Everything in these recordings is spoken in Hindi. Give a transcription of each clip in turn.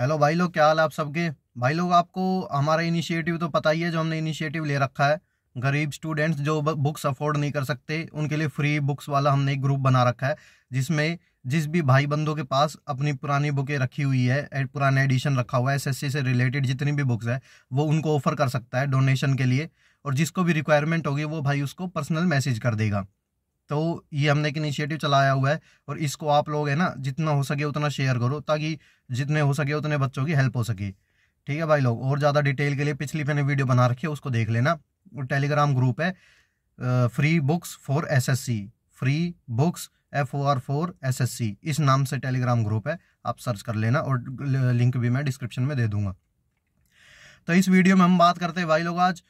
हेलो भाई लोग, क्या हाल है आप सबके। भाई लोग, आपको हमारा इनिशिएटिव तो पता ही है, जो हमने इनिशिएटिव ले रखा है गरीब स्टूडेंट्स जो बुक्स अफोर्ड नहीं कर सकते उनके लिए फ्री बुक्स वाला हमने एक ग्रुप बना रखा है, जिसमें जिस भी भाई बंदों के पास अपनी पुरानी बुकें रखी हुई है, पुराना एडिशन रखा हुआ है, एसएससी से रिलेटेड जितनी भी बुक्स है वो उनको ऑफर कर सकता है डोनेशन के लिए। और जिसको भी रिक्वायरमेंट होगी वो भाई उसको पर्सनल मैसेज कर देगा। तो ये हमने एक इनिशिएटिव चलाया हुआ है और इसको आप लोग है ना जितना हो सके उतना शेयर करो, ताकि जितने हो सके उतने बच्चों की हेल्प हो सके। ठीक है भाई लोग, और ज़्यादा डिटेल के लिए पिछली मैंने वीडियो बना रखी है, उसको देख लेना। और टेलीग्राम ग्रुप है free books for SSC, free books FOR 4 SSC इस नाम से टेलीग्राम ग्रुप है, आप सर्च कर लेना और लिंक भी मैं डिस्क्रिप्शन में दे दूँगा। तो इस वीडियो में हम बात करते हैं भाई लोग आज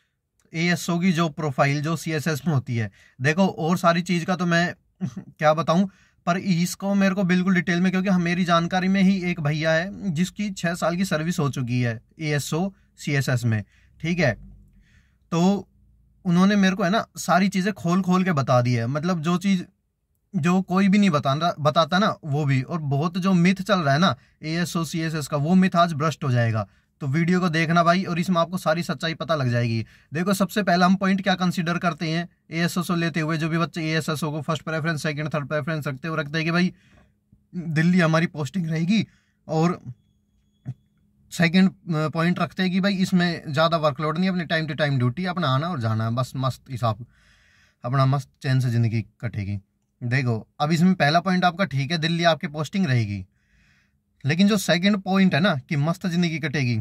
ASO की जो प्रोफाइल जो CSS में होती है। देखो, और सारी चीज़ का तो मैं क्या बताऊं, पर इसको मेरे को बिल्कुल डिटेल में, क्योंकि मेरी जानकारी में ही एक भैया है जिसकी 6 साल की सर्विस हो चुकी है ASO CSS में। ठीक है, तो उन्होंने मेरे को है ना सारी चीज़ें खोल खोल के बता दी है, मतलब जो चीज़ जो कोई भी नहीं बताता ना वो भी। और बहुत जो मिथ चल रहा है ना ASO CSS का, वो मिथ आज ब्रस्ट हो जाएगा। तो वीडियो को देखना भाई, और इसमें आपको सारी सच्चाई पता लग जाएगी। देखो, सबसे पहला हम पॉइंट क्या कंसीडर करते हैं ASSO लेते हुए, जो भी बच्चे ASSO को first preference, second, third preference रखते हुए रखते हैं कि भाई दिल्ली हमारी पोस्टिंग रहेगी। और सेकंड पॉइंट रखते हैं कि भाई इसमें ज़्यादा वर्कलोड नहीं, अपने टाइम टू टाइम ड्यूटी, अपना आना और जाना है बस, मस्त हिसाब, अपना मस्त चैन से ज़िंदगी कटेगी। देखो, अब इसमें पहला पॉइंट आपका ठीक है, दिल्ली आपकी पोस्टिंग रहेगी, लेकिन जो सेकंड पॉइंट है ना कि मस्त ज़िंदगी कटेगी,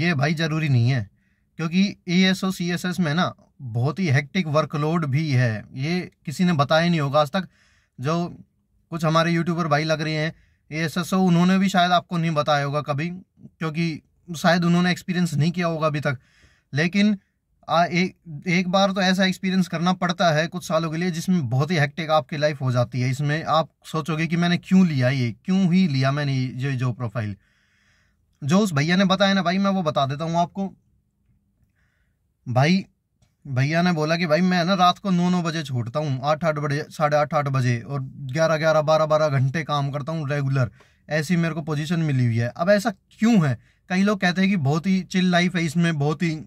ये भाई ज़रूरी नहीं है। क्योंकि ASO CSS में ना बहुत ही हेक्टिक वर्कलोड भी है। ये किसी ने बताया नहीं होगा आज तक। जो कुछ हमारे यूट्यूबर भाई लग रहे हैं ASSO, उन्होंने भी शायद आपको नहीं बताया होगा कभी, क्योंकि शायद उन्होंने एक्सपीरियंस नहीं किया होगा अभी तक। लेकिन एक बार तो ऐसा एक्सपीरियंस करना पड़ता है कुछ सालों के लिए, जिसमें बहुत ही हेक्टिक आपकी लाइफ हो जाती है। इसमें आप सोचोगे कि मैंने क्यों लिया, ये क्यों ही लिया मैंने ये जो प्रोफाइल। जो उस भैया ने बताया ना भाई, मैं वो बता देता हूँ आपको। भाई भैया ने बोला कि भाई मैं ना रात को 9-9 बजे छूटता हूँ, 8-8 बजे, 8:30-8 बजे, और 11-11, 12-12 घंटे काम करता हूँ रेगुलर। ऐसी मेरे को पोजीशन मिली हुई है। अब ऐसा क्यों है? कई लोग कहते हैं कि बहुत ही चिल लाइफ है इसमें, बहुत ही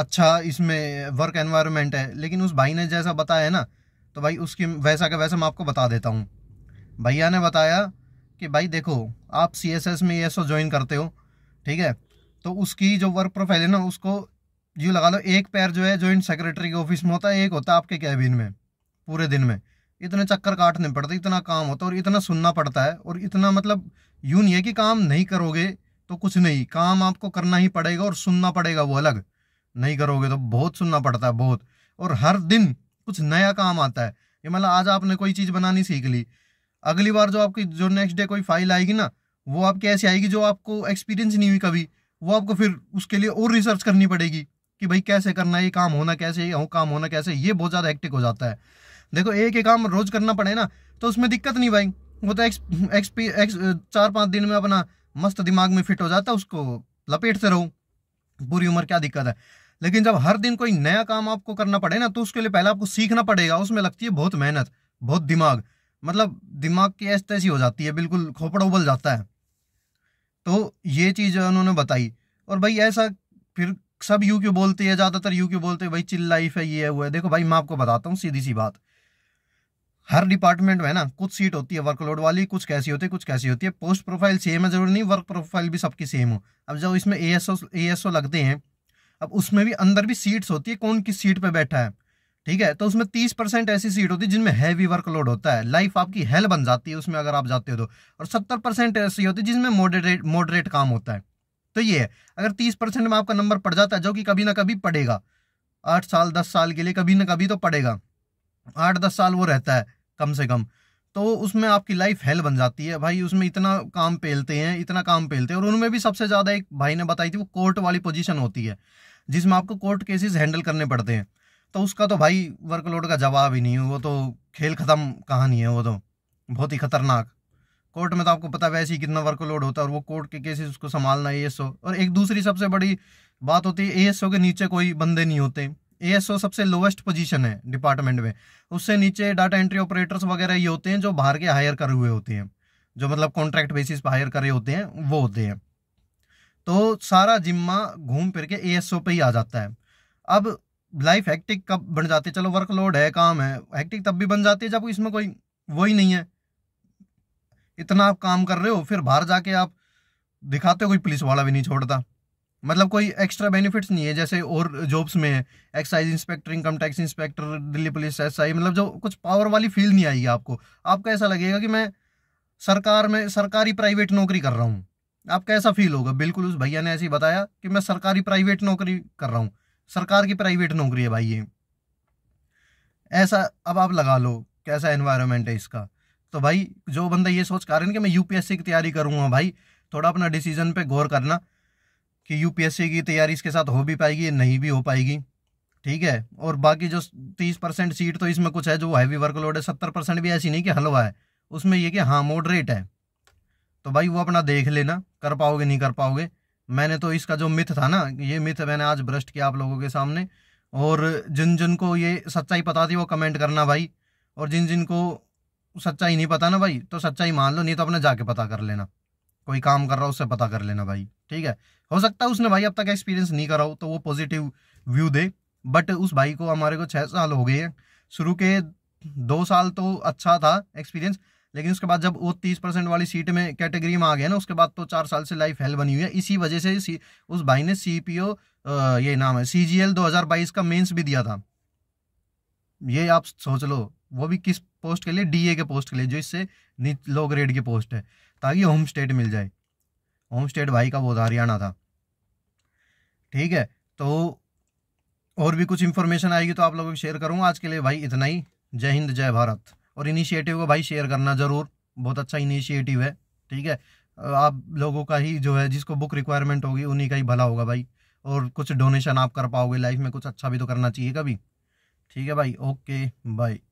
अच्छा इसमें वर्क एनवायरनमेंट है। लेकिन उस भाई ने जैसा बताया है ना, तो भाई उसकी वैसा का वैसा मैं आपको बता देता हूँ। भैया ने बताया कि भाई देखो, आप CSS में ASO ज्वाइन करते हो, ठीक है, तो उसकी जो वर्क प्रोफाइल है ना, उसको यूँ लगा लो एक पैर जो है जॉइंट सेक्रेटरी के ऑफिस में होता है, एक होता है आपके कैबिन में। पूरे दिन में इतने चक्कर काटने पड़ते, इतना काम होता है और इतना सुनना पड़ता है, और इतना मतलब यूँ नहीं है कि काम नहीं करोगे तो कुछ नहीं, काम आपको करना ही पड़ेगा और सुनना पड़ेगा वो अलग, नहीं करोगे तो बहुत सुनना पड़ता है, बहुत। और हर दिन कुछ नया काम आता है। ये मतलब आज आपने कोई चीज़ बनानी सीख ली, अगली बार जो आपकी जो नेक्स्ट डे कोई फाइल आएगी ना, वो आपकी ऐसी आएगी जो आपको एक्सपीरियंस नहीं हुई कभी। वो आपको फिर उसके लिए और रिसर्च करनी पड़ेगी कि भाई कैसे करना है ये काम, होना कैसे, ये काम होना कैसे। ये बहुत ज़्यादा हेक्टिक हो जाता है। देखो, एक ही काम रोज़ करना पड़े ना तो उसमें दिक्कत नहीं भाई, वो तो 4-5 दिन में अपना मस्त दिमाग में फिट हो जाता है, उसको लपेटते रहो पूरी उम्र, क्या दिक्कत है। लेकिन जब हर दिन कोई नया काम आपको करना पड़े ना, तो उसके लिए पहले आपको सीखना पड़ेगा, उसमें लगती है बहुत मेहनत, बहुत दिमाग, मतलब दिमाग की ऐसी तैसी हो जाती है, बिल्कुल खोपड़ा उबल जाता है। तो ये चीज़ उन्होंने बताई। और भाई ऐसा फिर सब यू क्यों बोलते हैं, ज़्यादातर यू क्यों बोलते हैं भाई चिल लाइफ है, ये है, वो है। देखो भाई, मैं आपको बताता हूँ सीधी सी बात, हर डिपार्टमेंट में ना कुछ सीट होती है वर्कलोड वाली, कुछ कैसी होती है, कुछ कैसी होती है। पोस्ट प्रोफाइल सेम है जरूरी नहीं वर्क प्रोफाइल भी सबकी सेम हो। अब जब इसमें ASO लगते हैं, अब उसमें भी अंदर भी सीट्स होती है, कौन किस सीट पे बैठा है, ठीक है। तो उसमें 30% ऐसी सीट होती है जिनमें हैवी वर्कलोड होता है, लाइफ आपकी हेल बन जाती है उसमें अगर आप जाते हो तो। और 70% ऐसी होती है जिसमें मॉडरेट काम होता है। तो ये है, अगर 30% में आपका नंबर पड़ जाता है, जो कि कभी ना कभी पड़ेगा, 8 साल 10 साल के लिए कभी ना कभी तो पड़ेगा, 8-10 साल वो रहता है कम से कम, तो उसमें आपकी लाइफ हेल बन जाती है भाई। उसमें इतना काम पेलते हैं, इतना काम पेलते हैं। और उनमें भी सबसे ज़्यादा एक भाई ने बताई थी, वो कोर्ट वाली पोजीशन होती है जिसमें आपको कोर्ट केसेस हैंडल करने पड़ते हैं। तो उसका तो भाई वर्कलोड का जवाब ही नहीं है, वो तो खेल ख़त्म कहानी है, वो तो बहुत ही ख़तरनाक। कोर्ट में तो आपको पता वैसे ही कितना वर्कलोड होता है, और वो कोर्ट के केसेस उसको संभालना ASO। और एक दूसरी सबसे बड़ी बात होती है, ASO के नीचे कोई बंदे नहीं होते। ASO सबसे लोवेस्ट पोजीशन है डिपार्टमेंट में, उससे नीचे डाटा एंट्री ऑपरेटर्स वगैरह ये होते हैं जो बाहर के हायर करे हुए होते हैं, जो मतलब कॉन्ट्रैक्ट बेसिस पर हायर करे होते हैं, वो होते हैं। तो सारा जिम्मा घूम फिर के एएसओ पे ही आ जाता है। अब लाइफ हेक्टिक कब बन जाती है, चलो वर्कलोड है, काम है, हेक्टिक तब भी बन जाती है जब इसमें कोई वो ही नहीं है, इतना आप काम कर रहे हो फिर बाहर जाके आप दिखाते हो कोई पुलिस वाला भी नहीं छोड़ता, मतलब कोई एक्स्ट्रा बेनिफिट्स नहीं है जैसे और जॉब्स में है, excise inspector, income tax inspector, Delhi police SI, मतलब जो कुछ पावर वाली फील्ड नहीं आएगी आपको। आपको ऐसा लगेगा कि मैं सरकार में सरकारी प्राइवेट नौकरी कर रहा हूँ। आपका ऐसा फील होगा, बिल्कुल उस भैया ने ऐसे ही बताया कि मैं सरकारी प्राइवेट नौकरी कर रहा हूँ, सरकार की प्राइवेट नौकरी है भाई ये, ऐसा अब आप लगा लो कैसा एनवायरनमेंट है इसका। तो भाई जो बंदा ये सोच कर रहे हैं कि मैं यूपीएससी की तैयारी करूँगा, भाई थोड़ा अपना डिसीजन पे गौर करना कि यूपीएससी की तैयारी इसके साथ हो भी पाएगी नहीं भी हो पाएगी, ठीक है। और बाकी जो 30% सीट तो इसमें कुछ है जो हैवी वर्कलोड है, 70% भी ऐसी नहीं कि हलवा है, उसमें ये कि हाँ मॉडरेट है। तो भाई वो अपना देख लेना, कर पाओगे नहीं कर पाओगे। मैंने तो इसका जो मिथ था ना, ये मिथ मैंने आज ब्रस्ट किया आप लोगों के सामने, और जिन जिन को ये सच्चाई पता थी वो कमेंट करना भाई, और जिन जिन को सच्चाई नहीं पता ना भाई तो सच्चाई मान लो, नहीं तो अपने जाके पता कर लेना, कोई काम कर रहा है उससे पता कर लेना भाई, ठीक है। हो सकता है उसने भाई अब तक एक्सपीरियंस नहीं करा हो तो वो पॉजिटिव व्यू दे, बट उस भाई को हमारे को 6 साल हो गए हैं, शुरू के 2 साल तो अच्छा था एक्सपीरियंस, लेकिन उसके बाद जब वो 30% वाली सीट में कैटेगरी में आ गया ना, उसके बाद तो 4 साल से लाइफ हेल बनी हुई है। इसी वजह से उस भाई ने CPO ये नाम है CGL 2022 का मेन्स भी दिया था, ये आप सोच लो, वो भी किस पोस्ट के लिए, DA के पोस्ट के लिए, जो इससे लो ग्रेड की पोस्ट है, ताकि होम स्टेट मिल जाए। होम स्टेट भाई का वो हरियाणा था, ठीक है। तो और भी कुछ इन्फॉर्मेशन आएगी तो आप लोगों को शेयर करूंगा। आज के लिए भाई इतना ही, जय हिंद जय भारत। और इनिशिएटिव को भाई शेयर करना ज़रूर, बहुत अच्छा इनिशिएटिव है, ठीक है। आप लोगों का ही जो है, जिसको बुक रिक्वायरमेंट होगी उन्हीं का ही भला होगा भाई, और कुछ डोनेशन आप कर पाओगे, लाइफ में कुछ अच्छा भी तो करना चाहिए कभी, ठीक है भाई। Okay bye.